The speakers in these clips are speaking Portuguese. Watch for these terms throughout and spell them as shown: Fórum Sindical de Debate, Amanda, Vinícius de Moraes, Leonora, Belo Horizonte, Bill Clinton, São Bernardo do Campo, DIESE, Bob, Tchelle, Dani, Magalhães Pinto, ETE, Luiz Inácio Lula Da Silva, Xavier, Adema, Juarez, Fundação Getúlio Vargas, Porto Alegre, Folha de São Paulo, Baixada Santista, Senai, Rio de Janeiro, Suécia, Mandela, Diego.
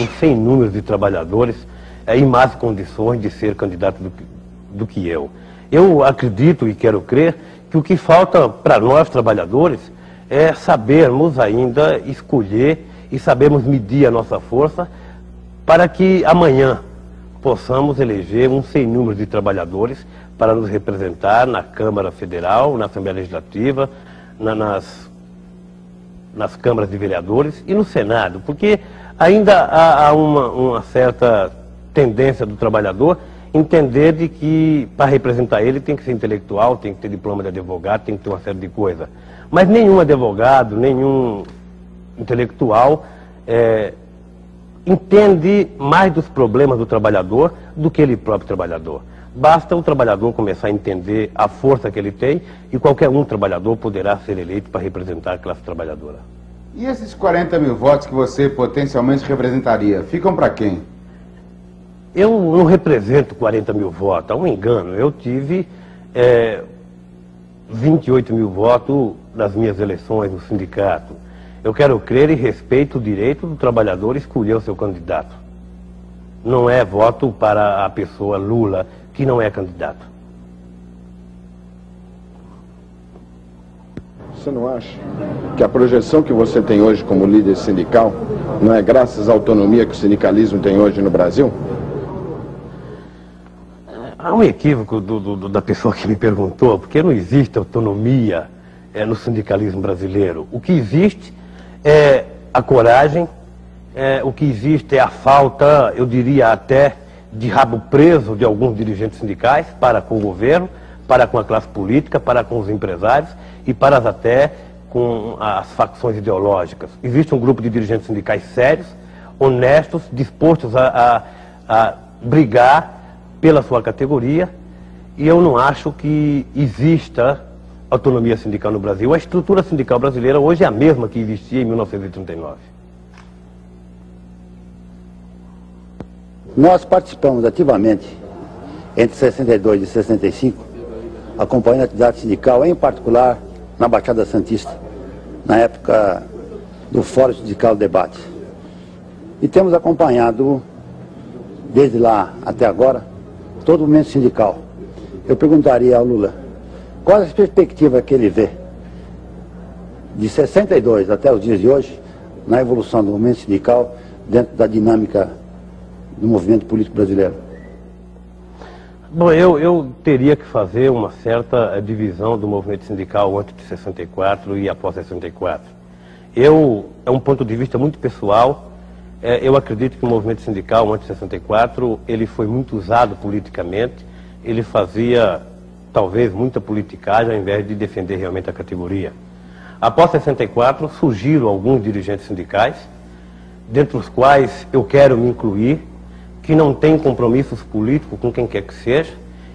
um sem número de trabalhadores em más condições de ser candidato do que eu. Eu acredito e quero crer que o que falta para nós, trabalhadores, é sabermos ainda escolher e sabermos medir a nossa força para que amanhã possamos eleger um sem número de trabalhadores para nos representar na Câmara Federal, na Assembleia Legislativa, nas câmaras de vereadores e no Senado, porque ainda há uma certa tendência do trabalhador entender de que para representar ele tem que ser intelectual, tem que ter diploma de advogado, tem que ter uma série de coisas. Mas nenhum advogado, nenhum intelectual entende mais dos problemas do trabalhador do que ele próprio trabalhador. Basta o trabalhador começar a entender a força que ele tem e qualquer um trabalhador poderá ser eleito para representar a classe trabalhadora. E esses 40 mil votos que você potencialmente representaria, ficam para quem? Eu não represento 40 mil votos, é um engano. Eu tive 28 mil votos nas minhas eleições no sindicato. Eu quero crer e respeito o direito do trabalhador escolher o seu candidato. Não é voto para a pessoa Lula, que não é candidato. Você não acha que a projeção que você tem hoje como líder sindical não é graças à autonomia que o sindicalismo tem hoje no Brasil? Há um equívoco da pessoa que me perguntou, porque não existe autonomia no sindicalismo brasileiro. O que existe é a coragem, o que existe é a falta, eu diria até, de rabo preso de alguns dirigentes sindicais para com o governo, para com a classe política, para com os empresários e para até com as facções ideológicas. Existe um grupo de dirigentes sindicais sérios, honestos, dispostos a brigar pela sua categoria, e eu não acho que exista autonomia sindical no Brasil. A estrutura sindical brasileira hoje é a mesma que existia em 1939. Nós participamos ativamente, entre 62 e 65, acompanhando a atividade sindical, em particular na Baixada Santista, na época do Fórum Sindical de Debate. E temos acompanhado, desde lá até agora, todo o movimento sindical. Eu perguntaria ao Lula, quais as perspectivas que ele vê, de 62 até os dias de hoje, na evolução do movimento sindical, dentro da dinâmica do movimento político brasileiro? Bom, eu teria que fazer uma certa divisão do movimento sindical antes de 64 e após 64. É um ponto de vista muito pessoal, eu acredito que o movimento sindical antes de 64, ele foi muito usado politicamente, ele fazia, talvez, muita politicagem ao invés de defender realmente a categoria. Após 64, surgiram alguns dirigentes sindicais, dentre os quais eu quero me incluir, que não têm compromissos políticos com quem quer que seja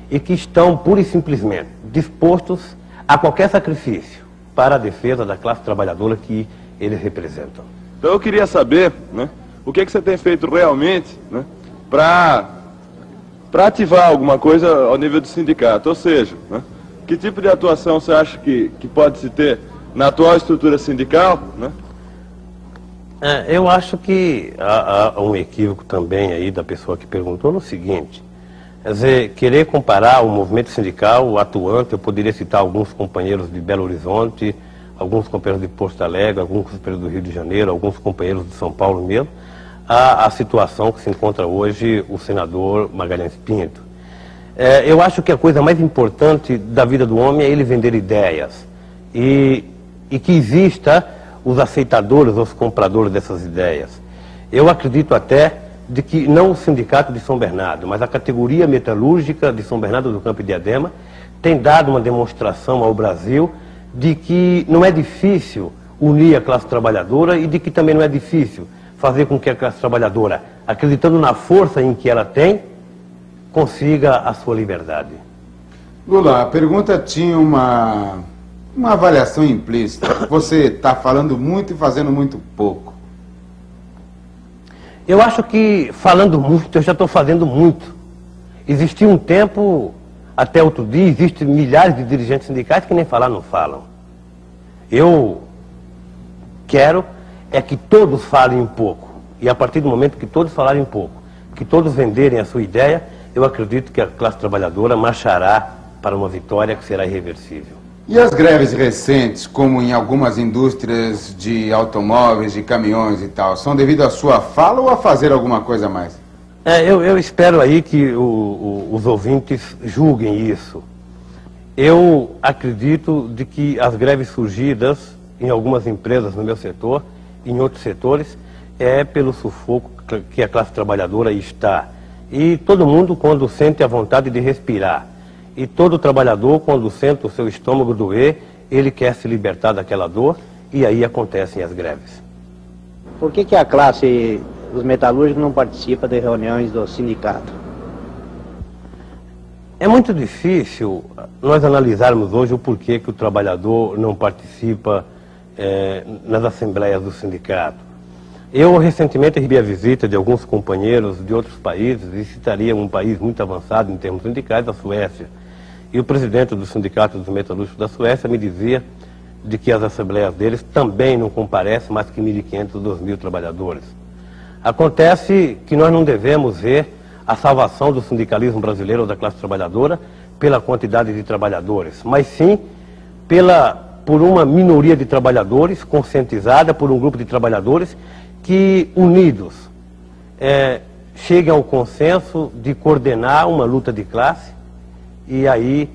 e que estão pura e simplesmente dispostos a qualquer sacrifício para a defesa da classe trabalhadora que eles representam. Então eu queria saber, né, o que você tem feito realmente, né, para ativar alguma coisa ao nível do sindicato, ou seja, né, que tipo de atuação você acha que pode se ter na atual estrutura sindical, né? Eu acho que há um equívoco também aí da pessoa que perguntou no seguinte, quer dizer, querer comparar o movimento sindical atuante, eu poderia citar alguns companheiros de Belo Horizonte, alguns companheiros de Porto Alegre, alguns companheiros do Rio de Janeiro, alguns companheiros de São Paulo mesmo, à situação que se encontra hoje o senador Magalhães Pinto. Eu acho que a coisa mais importante da vida do homem é ele vender ideias e que exista os aceitadores, os compradores dessas ideias. Eu acredito até de que não o sindicato de São Bernardo, mas a categoria metalúrgica de São Bernardo do Campo e de Adema tem dado uma demonstração ao Brasil de que não é difícil unir a classe trabalhadora e de que também não é difícil fazer com que a classe trabalhadora, acreditando na força em que ela tem, consiga a sua liberdade. Lula, a pergunta tinha uma avaliação implícita. Você está falando muito e fazendo muito pouco. Eu acho que falando muito, eu já estou fazendo muito. Existia um tempo, até outro dia, existem milhares de dirigentes sindicais que nem falar não falam. Eu quero é que todos falem um pouco E a partir do momento que todos falarem pouco, que todos venderem a sua ideia, eu acredito que a classe trabalhadora marchará para uma vitória que será irreversível. E as greves recentes, como em algumas indústrias de automóveis, de caminhões e tal, são devido à sua fala ou a fazer alguma coisa a mais? Eu espero aí que os ouvintes julguem isso. Eu acredito de que as greves surgidas em algumas empresas no meu setor, em outros setores, é pelo sufoco que a classe trabalhadora está. E todo mundo, quando sente a vontade de respirar, e todo trabalhador, quando sente o seu estômago doer, ele quer se libertar daquela dor, e aí acontecem as greves. Por que que a classe dos metalúrgicos não participa de reuniões do sindicato? É muito difícil nós analisarmos hoje o porquê que o trabalhador não participa nas assembleias do sindicato. Eu recentemente recebi a visita de alguns companheiros de outros países, e citaria um país muito avançado em termos sindicais, a Suécia. E o presidente do Sindicato dos Metalúrgicos da Suécia me dizia de que as assembleias deles também não comparecem mais que 1.500, 2.000 trabalhadores. Acontece que nós não devemos ver a salvação do sindicalismo brasileiro ou da classe trabalhadora pela quantidade de trabalhadores, mas sim por uma minoria de trabalhadores conscientizada, por um grupo de trabalhadores que, unidos, cheguem ao consenso de coordenar uma luta de classe, e aí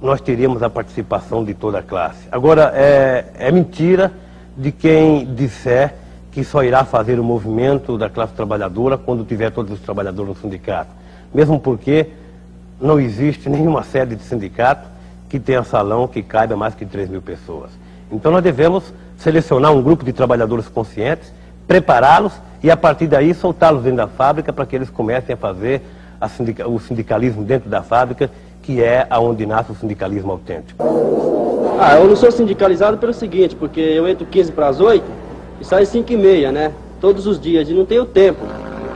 nós teríamos a participação de toda a classe. Agora, é mentira de quem disser que só irá fazer o movimento da classe trabalhadora quando tiver todos os trabalhadores no sindicato. Mesmo porque não existe nenhuma sede de sindicato que tenha salão que caiba mais que 3.000 pessoas. Então nós devemos selecionar um grupo de trabalhadores conscientes, prepará-los e, a partir daí, soltá-los dentro da fábrica para que eles comecem a fazer o sindicalismo dentro da fábrica, que é aonde nasce o sindicalismo autêntico. Eu não sou sindicalizado pelo seguinte, porque eu entro 15 para as 8 e saio 5 e meia, né? Todos os dias, e não tenho tempo,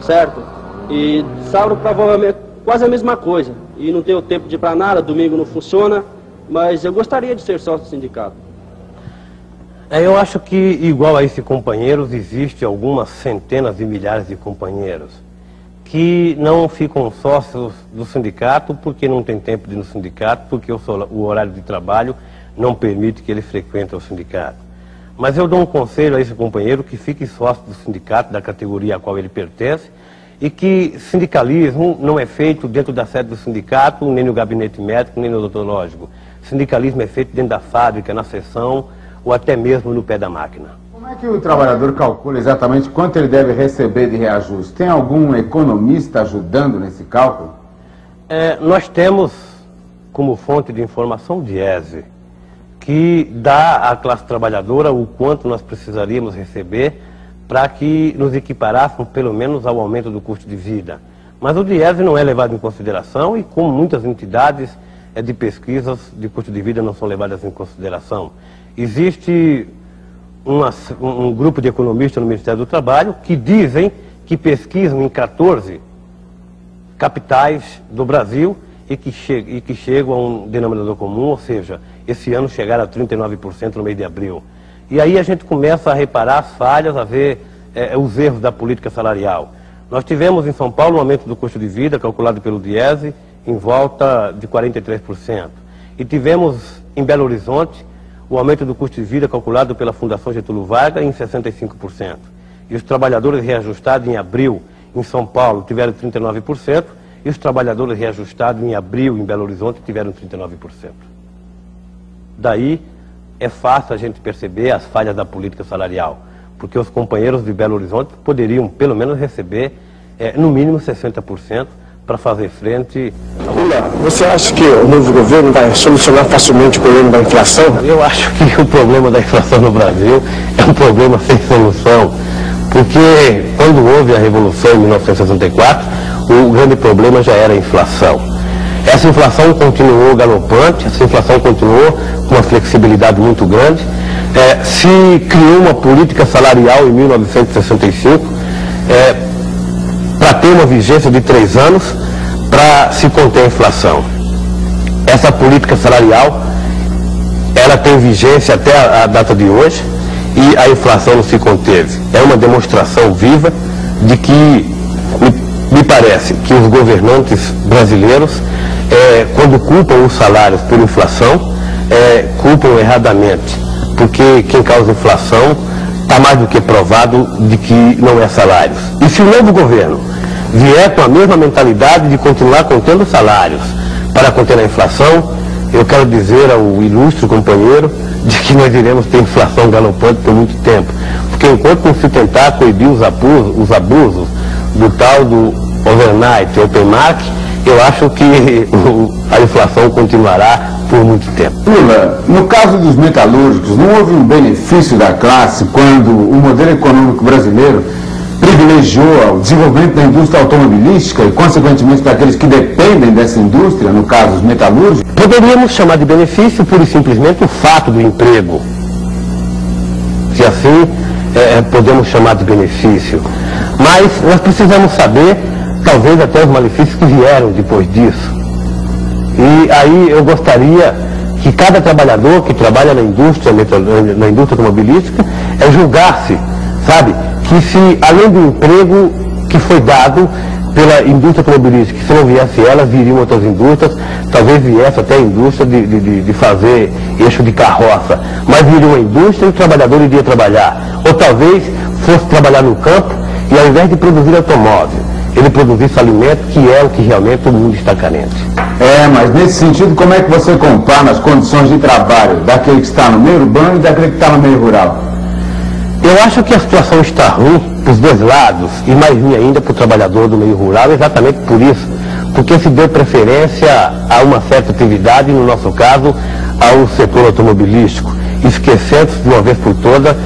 certo? E sábado provavelmente quase a mesma coisa, e não tenho tempo de ir para nada, domingo não funciona, mas eu gostaria de ser sócio do sindicato. Eu acho que, igual a esses companheiros, existe algumas centenas de milhares de companheiros que não ficam sócios do sindicato porque não tem tempo de ir no sindicato, porque o horário de trabalho não permite que ele frequente o sindicato. Mas eu dou um conselho a esse companheiro que fique sócio do sindicato, da categoria a qual ele pertence, e que sindicalismo não é feito dentro da sede do sindicato, nem no gabinete médico, nem no odontológico. Sindicalismo é feito dentro da fábrica, na seção, ou até mesmo no pé da máquina. Como é que o trabalhador calcula exatamente quanto ele deve receber de reajuste? Tem algum economista ajudando nesse cálculo? Nós temos como fonte de informação o DIESE, que dá à classe trabalhadora o quanto nós precisaríamos receber para que nos equiparássemos pelo menos ao aumento do custo de vida. Mas o DIESE não é levado em consideração, e como muitas entidades de pesquisas de custo de vida não são levadas em consideração. Existe um grupo de economistas no Ministério do Trabalho que dizem que pesquisam em 14 capitais do Brasil e que chegam a um denominador comum, ou seja, esse ano chegaram a 39% no mês de abril. E aí a gente começa a reparar as falhas, a ver os erros da política salarial. Nós tivemos em São Paulo um aumento do custo de vida, calculado pelo DIESE, em volta de 43%. E tivemos em Belo Horizonte o aumento do custo de vida calculado pela Fundação Getúlio Vargas em 65%. E os trabalhadores reajustados em abril em São Paulo tiveram 39%, e os trabalhadores reajustados em abril em Belo Horizonte tiveram 39%. Daí é fácil a gente perceber as falhas da política salarial, porque os companheiros de Belo Horizonte poderiam pelo menos receber no mínimo 60%, para fazer frente. Lula, você acha que o novo governo vai solucionar facilmente o problema da inflação? Eu acho que o problema da inflação no Brasil é um problema sem solução, porque quando houve a Revolução em 1964, o grande problema já era a inflação. Essa inflação continuou galopante, essa inflação continuou com uma flexibilidade muito grande. Se criou uma política salarial em 1965, para ter uma vigência de 3 anos, para se conter a inflação. Essa política salarial, ela tem vigência até a data de hoje, e a inflação não se conteve. É uma demonstração viva de que, me parece, que os governantes brasileiros, quando culpam os salários por inflação, culpam erradamente, porque quem causa inflação está mais do que provado de que não é salários. E se o novo governo vier com a mesma mentalidade de continuar contendo salários para conter a inflação, eu quero dizer ao ilustre companheiro de que nós iremos ter inflação galopante por muito tempo. Porque enquanto não se tentar coibir os abusos do tal do overnight, open market, eu acho que a inflação continuará por muito tempo. Lula, no caso dos metalúrgicos, não houve um benefício da classe quando o modelo econômico brasileiro privilegiou o desenvolvimento da indústria automobilística e, consequentemente, daqueles que dependem dessa indústria, no caso os metalúrgicos? Poderíamos chamar de benefício pura e simplesmente o fato do emprego. Se assim, podemos chamar de benefício. Mas nós precisamos saber, talvez, até os malefícios que vieram depois disso. E aí eu gostaria que cada trabalhador que trabalha na indústria automobilística julgasse, sabe, que se, além do emprego que foi dado pela indústria automobilística, que se não viesse ela, viriam outras indústrias, talvez viesse até a indústria de fazer eixo de carroça, mas viria uma indústria e o trabalhador iria trabalhar. Ou talvez fosse trabalhar no campo e, ao invés de produzir automóvel, ele produzisse alimento, que é o que realmente o mundo está carente. Mas nesse sentido, como é que você compara as condições de trabalho daquele que está no meio urbano e daquele que está no meio rural? Eu acho que a situação está ruim para os dois lados, e mais ruim ainda para o trabalhador do meio rural, exatamente por isso, porque se deu preferência a uma certa atividade, no nosso caso, ao setor automobilístico, esquecendo-se de uma vez por toda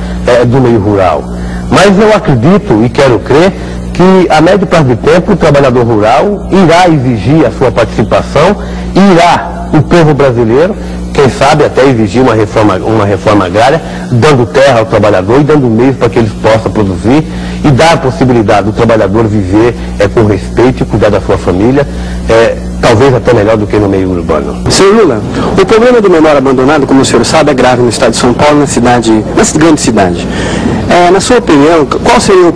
do meio rural. Mas eu acredito e quero crer que a médio prazo de tempo o trabalhador rural irá exigir a sua participação, irá o povo brasileiro, quem sabe até exigir uma reforma agrária, dando terra ao trabalhador e dando meios para que eles possam produzir e dar a possibilidade do trabalhador viver com respeito e cuidar da sua família, talvez até melhor do que no meio urbano. Senhor Lula, o problema do menor abandonado, como o senhor sabe, é grave no estado de São Paulo, na grande cidade. Na sua opinião, qual seria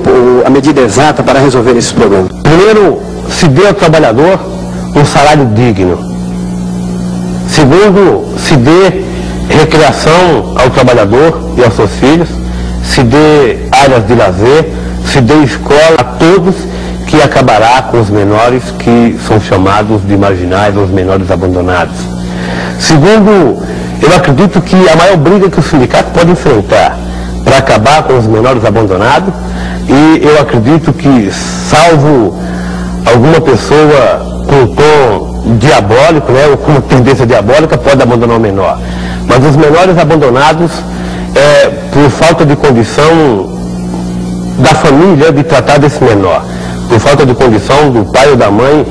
a medida exata para resolver esse problema? Primeiro, se dê ao trabalhador um salário digno. Segundo, se dê recreação ao trabalhador e aos seus filhos, se dê áreas de lazer, se dê escola a todos, que acabará com os menores que são chamados de marginais ou os menores abandonados. Segundo, eu acredito que a maior briga que o sindicato pode enfrentar para acabar com os menores abandonados, e eu acredito que, salvo alguma pessoa com o tom diabólico, ou com tendência diabólica, pode abandonar o menor. Mas os menores abandonados, por falta de condição da família de tratar desse menor, por falta de condição do pai ou da mãe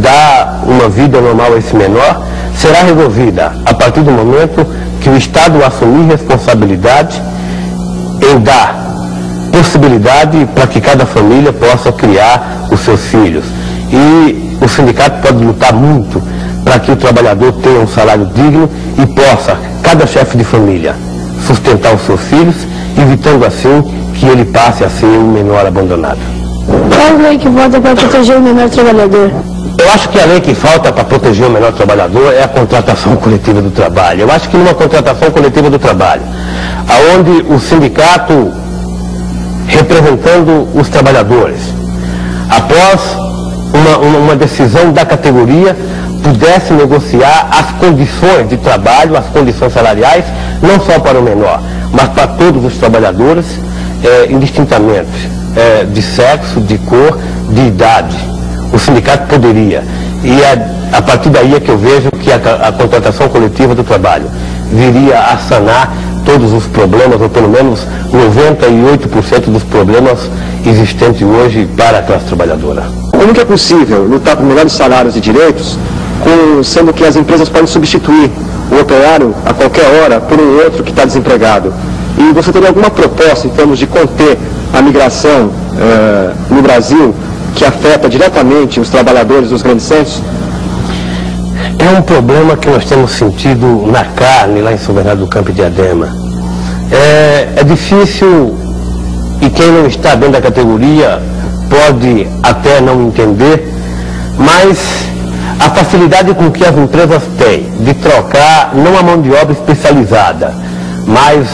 dar uma vida normal a esse menor, será resolvida a partir do momento que o Estado assumir responsabilidade em dar possibilidade para que cada família possa criar os seus filhos. E o sindicato pode lutar muito para que o trabalhador tenha um salário digno e possa, cada chefe de família, sustentar os seus filhos, evitando assim que ele passe a ser um menor abandonado. Qual a lei que falta para proteger o menor trabalhador? Eu acho que a lei que falta para proteger o menor trabalhador é a contratação coletiva do trabalho. Eu acho que numa contratação coletiva do trabalho, aonde o sindicato, representando os trabalhadores, após uma decisão da categoria, pudesse negociar as condições de trabalho, as condições salariais, não só para o menor, mas para todos os trabalhadores, indistintamente, de sexo, de cor, de idade. O sindicato poderia. E a partir daí é que eu vejo que a contratação coletiva do trabalho viria a sanar todos os problemas, ou pelo menos 98% dos problemas existentes hoje para a classe trabalhadora. Como que é possível lutar por melhores salários e direitos, sendo que as empresas podem substituir o operário a qualquer hora por um outro que está desempregado? E você teria alguma proposta em termos de conter a migração no Brasil, que afeta diretamente os trabalhadores dos grandes centros? É um problema que nós temos sentido na carne, lá em São Bernardo do Campo e de Adema. É difícil, e quem não está dentro da categoria pode até não entender, mas a facilidade com que as empresas têm de trocar não a mão de obra especializada, mas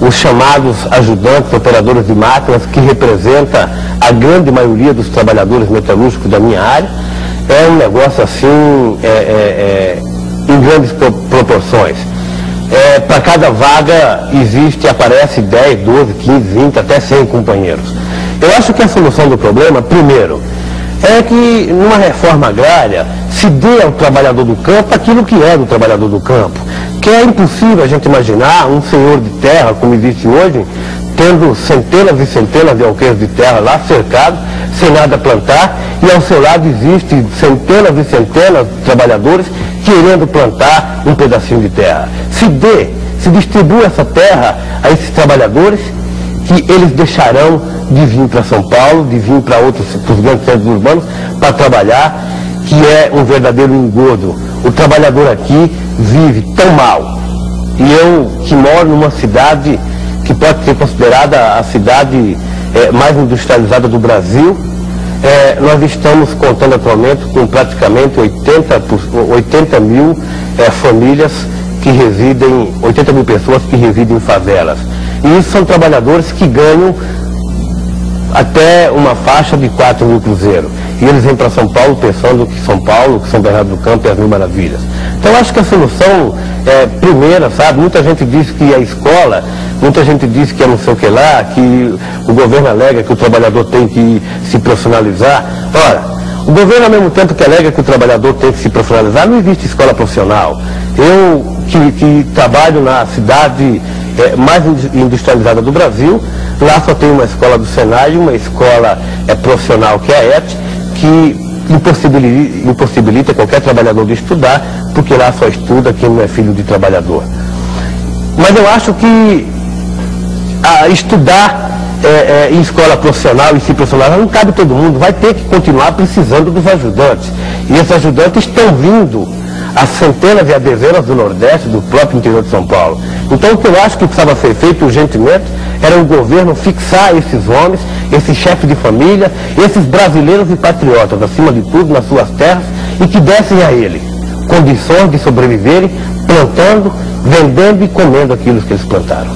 os chamados ajudantes, operadores de máquinas, que representa a grande maioria dos trabalhadores metalúrgicos da minha área, é um negócio assim em grandes proporções. Para cada vaga aparece 10, 12, 15, 20, até 100 companheiros. Eu acho que a solução do problema, primeiro, é que numa reforma agrária se dê ao trabalhador do campo aquilo que é do trabalhador do campo, que é impossível a gente imaginar um senhor de terra, como existe hoje, tendo centenas e centenas de alqueires de terra lá cercado, sem nada plantar, e ao seu lado existem centenas e centenas de trabalhadores querendo plantar um pedacinho de terra. Se distribua essa terra a esses trabalhadores, que eles deixarão de vir para São Paulo, de vir para outros, para os grandes centros urbanos, para trabalhar, que é um verdadeiro engodo. O trabalhador aqui vive tão mal. E eu, que moro numa cidade que pode ser considerada a cidade mais industrializada do Brasil, nós estamos contando atualmente com praticamente 80 mil famílias que residem, 80 mil pessoas que residem em favelas. E isso são trabalhadores que ganham até uma faixa de 4 mil cruzeiros. E eles vêm para São Paulo pensando que São Paulo, que São Bernardo do Campo é as mil maravilhas. Então acho que a solução é primeira, sabe? Muita gente diz que a escola, muita gente diz que é não sei o que lá, que o governo alega que o trabalhador tem que se profissionalizar. Ora, o governo ao mesmo tempo que alega que o trabalhador tem que se profissionalizar, não existe escola profissional. Eu que trabalho na cidade mais industrializada do Brasil, lá só tem uma escola do Senai, uma escola profissional que é a ETE, que impossibilita qualquer trabalhador de estudar, porque lá só estuda quem não é filho de trabalhador. Mas eu acho que estudar em escola profissional e se profissionalizar não cabe todo mundo, vai ter que continuar precisando dos ajudantes. E esses ajudantes estão vindo as centenas e as dezenas do Nordeste, do próprio interior de São Paulo. Então o que eu acho que precisava ser feito urgentemente era o governo fixar esses homens, esses chefes de família, esses brasileiros e patriotas, acima de tudo, nas suas terras, e que dessem a ele condições de sobreviverem, plantando, vendendo e comendo aquilo que eles plantaram.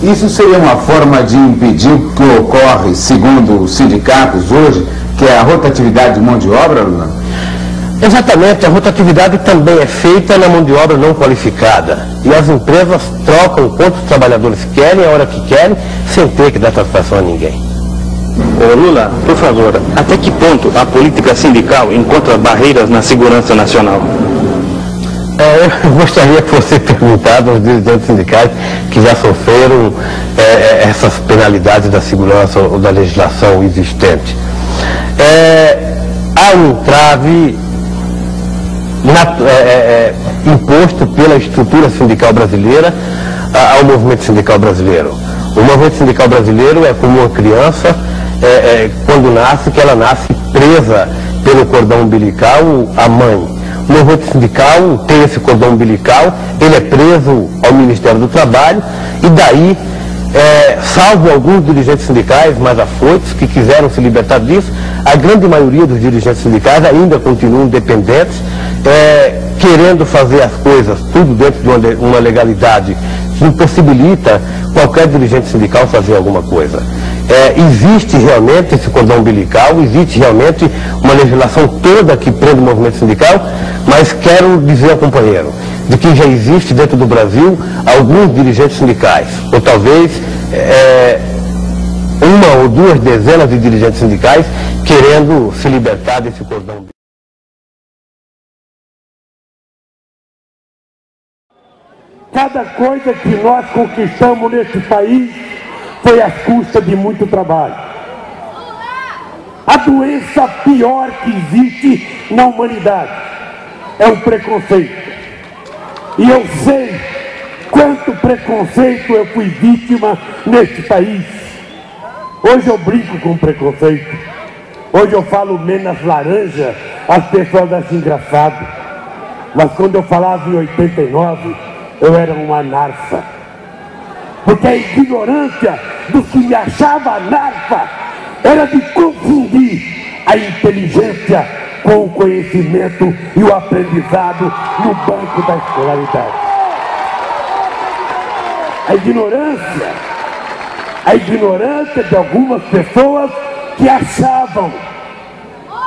Isso seria uma forma de impedir o que ocorre, segundo os sindicatos hoje, que é a rotatividade de mão de obra, Lula? Exatamente, a rotatividade também é feita na mão de obra não qualificada. E as empresas trocam quantos trabalhadores querem, a hora que querem, sem ter que dar satisfação a ninguém. Ô Lula, por favor, até que ponto a política sindical encontra barreiras na segurança nacional? Eu gostaria que você perguntasse aos dirigentes sindicais que já sofreram essas penalidades da segurança ou da legislação existente. Há um entrave imposto pela estrutura sindical brasileira ao movimento sindical brasileiro. O movimento sindical brasileiro é como uma criança, quando nasce, que ela nasce presa pelo cordão umbilical à mãe. O movimento sindical tem esse cordão umbilical, ele é preso ao Ministério do Trabalho e daí, salvo alguns dirigentes sindicais mais afoitos que quiseram se libertar disso, a grande maioria dos dirigentes sindicais ainda continuam dependentes, querendo fazer as coisas tudo dentro de uma legalidade que impossibilita qualquer dirigente sindical fazer alguma coisa. Existe realmente esse cordão umbilical, existe realmente uma legislação toda que prende o movimento sindical, mas quero dizer ao companheiro de que já existe dentro do Brasil alguns dirigentes sindicais, ou talvez uma ou duas dezenas de dirigentes sindicais querendo se libertar desse cordão umbilical. Cada coisa que nós conquistamos nesse país foi à custa de muito trabalho. A doença pior que existe na humanidade é o preconceito. E eu sei quanto preconceito eu fui vítima neste país. Hoje eu brinco com preconceito. Hoje eu falo menos laranja, as pessoas acham engraçado. Mas quando eu falava em 89... eu era uma narfa. porque a ignorância do que me achava analfa era de confundir a inteligência com o conhecimento e o aprendizado no banco da escolaridade. A ignorância de algumas pessoas que achavam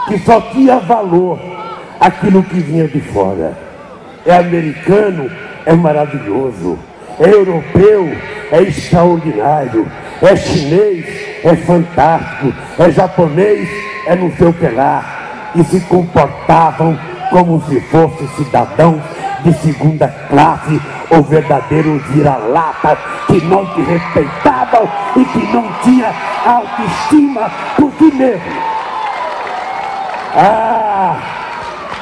que só tinha valor aquilo que vinha de fora. É americano, é maravilhoso. É europeu, é extraordinário. É chinês, é fantástico. É japonês, é não sei o que lá. E se comportavam como se fossem cidadãos de segunda classe ou verdadeiros vira-latas que não te respeitavam e que não tinha autoestima por si mesmo. Ah,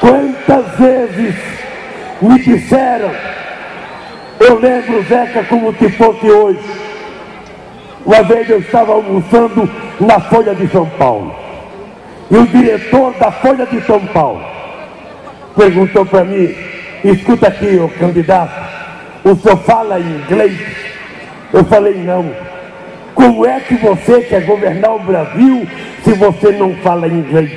quantas vezes me disseram, eu lembro, Zeca, como se fosse hoje. Uma vez eu estava almoçando na Folha de São Paulo e o diretor da Folha de São Paulo perguntou para mim: escuta aqui, ô candidato, o senhor fala inglês? Eu falei, não. Como é que você quer governar o Brasil se você não fala inglês?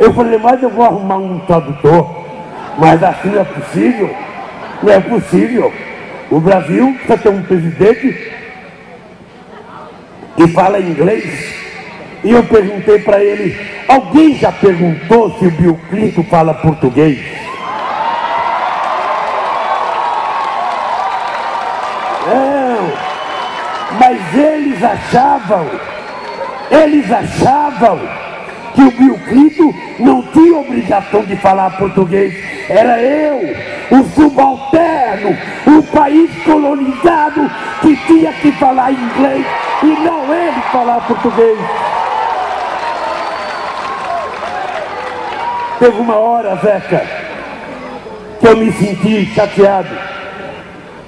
Eu falei, mas eu vou arrumar um tradutor. Mas assim não é possível. Não é possível. O Brasil precisa ter um presidente que fala inglês. E eu perguntei para ele, alguém já perguntou se o Bill Clinton fala português? Mas eles achavam que o Bill Clinton não tinha obrigação de falar português. Era eu, o subalterno, o país colonizado, que tinha que falar inglês e não ele falar português. Teve uma hora, Zeca, que eu me senti chateado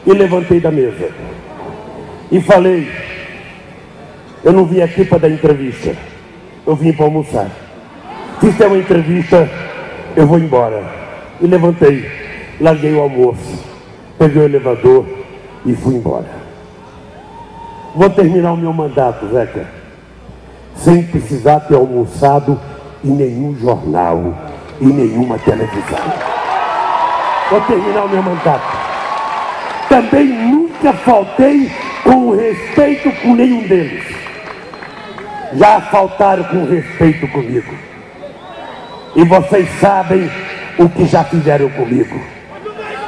e levantei da mesa. E falei, eu não vim aqui para dar entrevista, eu vim para almoçar. Se tem uma entrevista, eu vou embora. E levantei, larguei o almoço, peguei o elevador e fui embora. Vou terminar o meu mandato, Zeca, sem precisar ter almoçado em nenhum jornal, em nenhuma televisão. Vou terminar o meu mandato. Também nunca faltei com respeito com nenhum deles. Já faltaram com respeito comigo. E vocês sabem o que já fizeram comigo.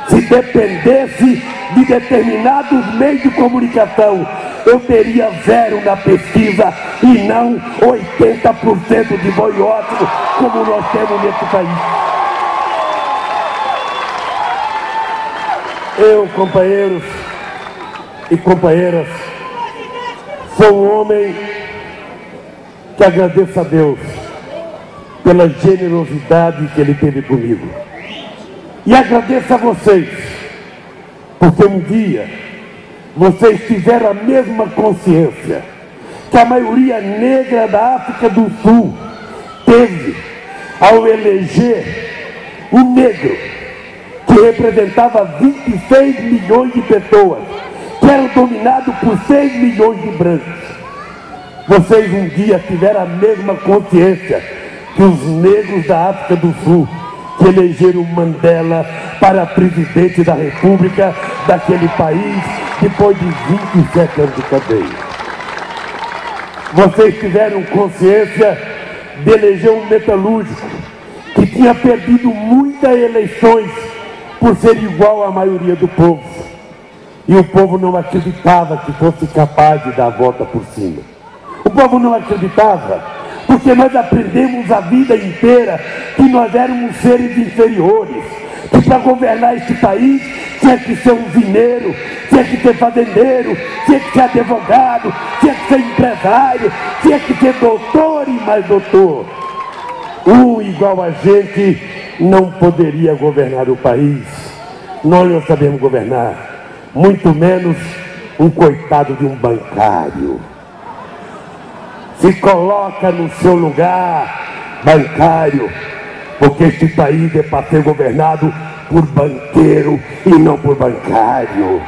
Se dependesse de determinados meios de comunicação, eu teria 0 na pesquisa e não 80% de bom e ótimo, como nós temos nesse país. Eu, companheiros e companheiras, sou um homem que agradeço a Deus pela generosidade que Ele teve comigo. E agradeço a vocês, porque um dia vocês tiveram a mesma consciência que a maioria negra da África do Sul teve ao eleger o negro, que representava 26 milhões de pessoas, que era dominado por 6 milhões de brancos. Vocês um dia tiveram a mesma consciência que os negros da África do Sul, que elegeram Mandela para presidente da República daquele país, depois de 27 anos de cadeia. Vocês tiveram consciência de eleger um metalúrgico, que tinha perdido muitas eleições, por ser igual à maioria do povo. E o povo não acreditava que fosse capaz de dar a volta por cima. O povo não acreditava, porque nós aprendemos a vida inteira que nós éramos seres inferiores, que para governar este país tinha que ser um vineiro, tinha que ser fazendeiro, tinha que ser advogado, tinha que ser empresário, tinha que ser doutor e mais doutor. Um igual a gente não poderia governar o país. Nós não sabemos governar, muito menos um coitado de um bancário. Se coloca no seu lugar, bancário, porque este país é para ser governado por banqueiro e não por bancário.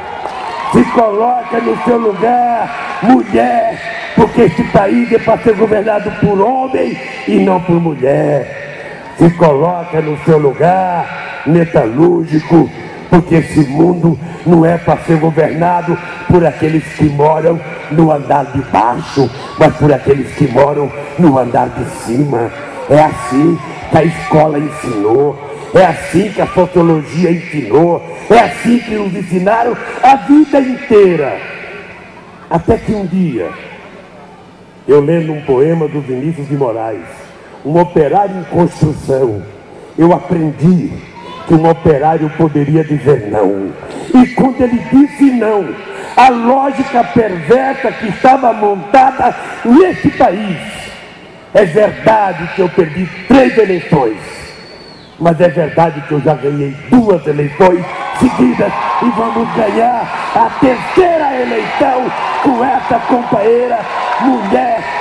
se coloca no seu lugar, mulher, porque este país é para ser governado por homem e não por mulher. Se coloca no seu lugar, metalúrgico, porque esse mundo não é para ser governado por aqueles que moram no andar de baixo, mas por aqueles que moram no andar de cima. É assim que a escola ensinou, é assim que a sociologia ensinou, é assim que nos ensinaram a vida inteira. Até que um dia, eu lendo um poema do Vinícius de Moraes, um operário em construção, eu aprendi que um operário poderia dizer não. E quando ele disse não, a lógica perversa que estava montada nesse país. É verdade que eu perdi 3 eleições, mas é verdade que eu já ganhei 2 eleições seguidas e vamos ganhar a 3ª eleição com essa companheira mulher.